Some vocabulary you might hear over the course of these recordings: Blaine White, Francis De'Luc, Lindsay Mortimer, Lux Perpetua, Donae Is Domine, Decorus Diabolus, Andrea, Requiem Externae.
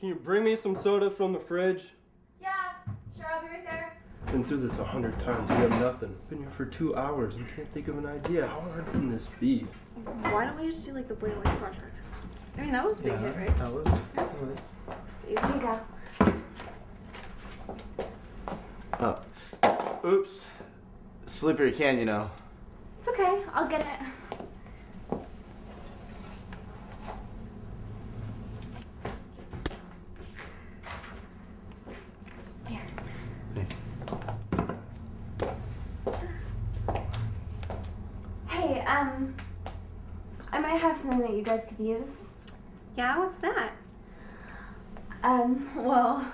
Can you bring me some soda from the fridge? Yeah, sure, I'll be right there. Been through this 100 times, we have nothing. Been here for 2 hours, we can't think of an idea. How hard can this be? Why don't we just do like the Blaine White Project? I mean, that was a big hit, right? That was. Yeah. Nice. It's easy. Here you go. Oh. Oops. Slippery can, you know. It's okay, I'll get it. That you guys could use? Yeah, what's that? Well,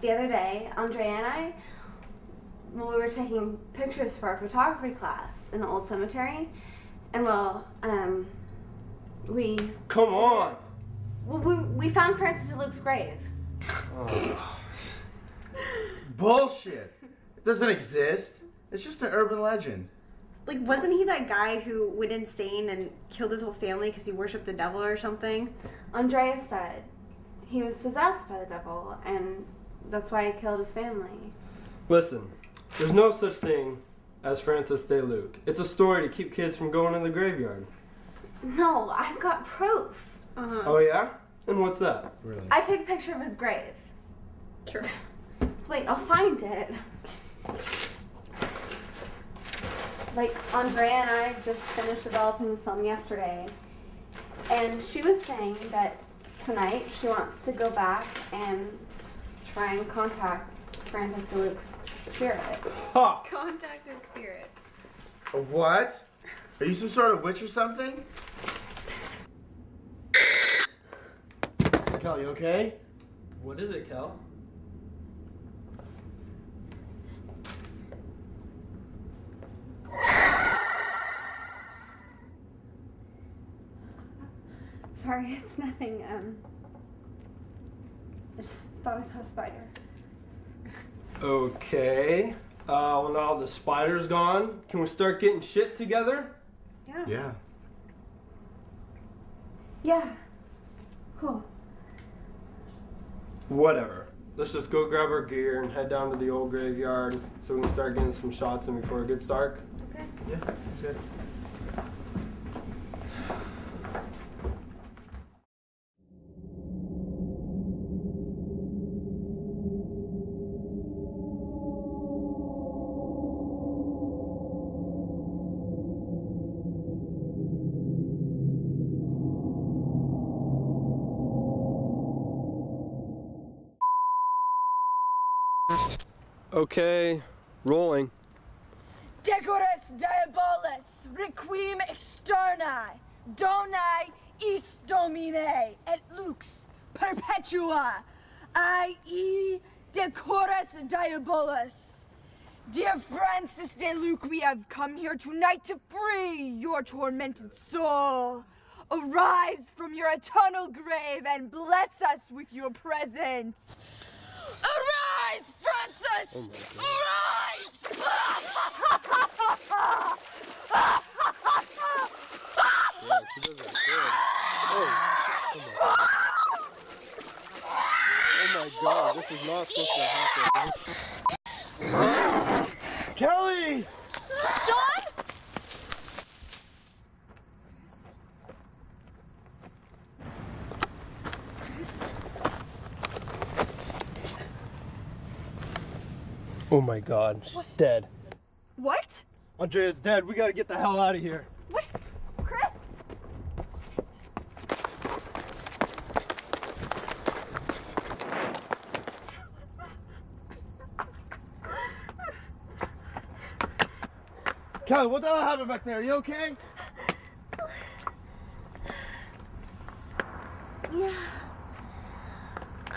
the other day, Andrea and I, we were taking pictures for our photography class in the old cemetery, and we... Come on! Well, we found Francis De'Luc's grave. Oh. Bullshit! It doesn't exist. It's just an urban legend. Like, wasn't he that guy who went insane and killed his whole family because he worshipped the devil or something? Andrea said he was possessed by the devil, and that's why he killed his family. Listen, there's no such thing as Francis De'Luc. It's a story to keep kids from going in the graveyard. No, I've got proof. Oh, yeah? And what's that? Really? I took a picture of his grave. Sure. So wait, I'll find it. Like, Andrea and I just finished developing the film yesterday, and she was saying that tonight she wants to go back and try and contact Francis De'Luc's spirit. Huh. Contact his spirit. A what? Are you some sort of witch or something? Kel, you okay? What is it, Kel? Sorry, it's nothing. I just thought I saw a spider. Okay. Well, now the spider's gone. Can we start getting shit together? Yeah. Yeah. Yeah. Cool. Whatever. Let's just go grab our gear and head down to the old graveyard so we can start getting some shots in before it gets dark. Okay. Yeah, that's good. Okay, rolling. Decorus Diabolus, Requiem Externae, Donae Is Domine, et Lux Perpetua, i.e. Decorus Diabolus. Dear Francis De'Luc, we have come here tonight to free your tormented soul. Arise from your eternal grave and bless us with your presence. Arise, Francis! Oh, arise! Yeah, she does it. Oh my god, this is not supposed to happen. Kelly! Sean! Oh my god, she's dead. What? Andrea's dead, we gotta get the hell out of here. What? Chris? Kelly, what the hell happened back there? You okay? Yeah.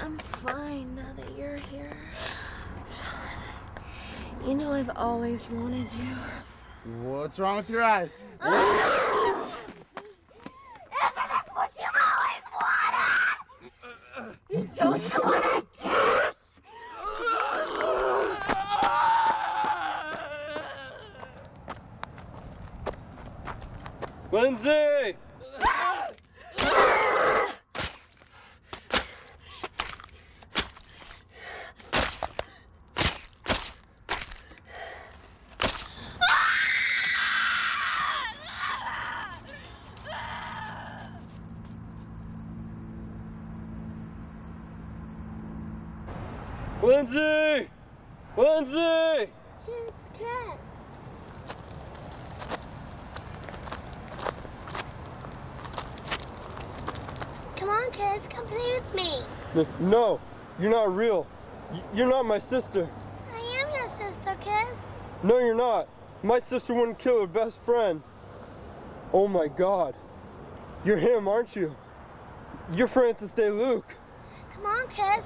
I'm fine now that you're here. You know, I've always wanted you. What's wrong with your eyes? Isn't this what you've always wanted? Don't you want to kiss? Lindsay! Lindsay! Lindsay! His cat. Come on, kids, come play with me. No, you're not real. You're not my sister. I am your sister, kids. No, you're not. My sister wouldn't kill her best friend. Oh my God. You're him, aren't you? You're Francis De'Luc. Come on, kids.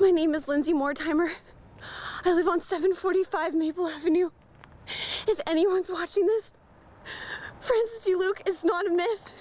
My name is Lindsay Mortimer. I live on 745 Maple Avenue. If anyone's watching this, Francis De'Luc is not a myth.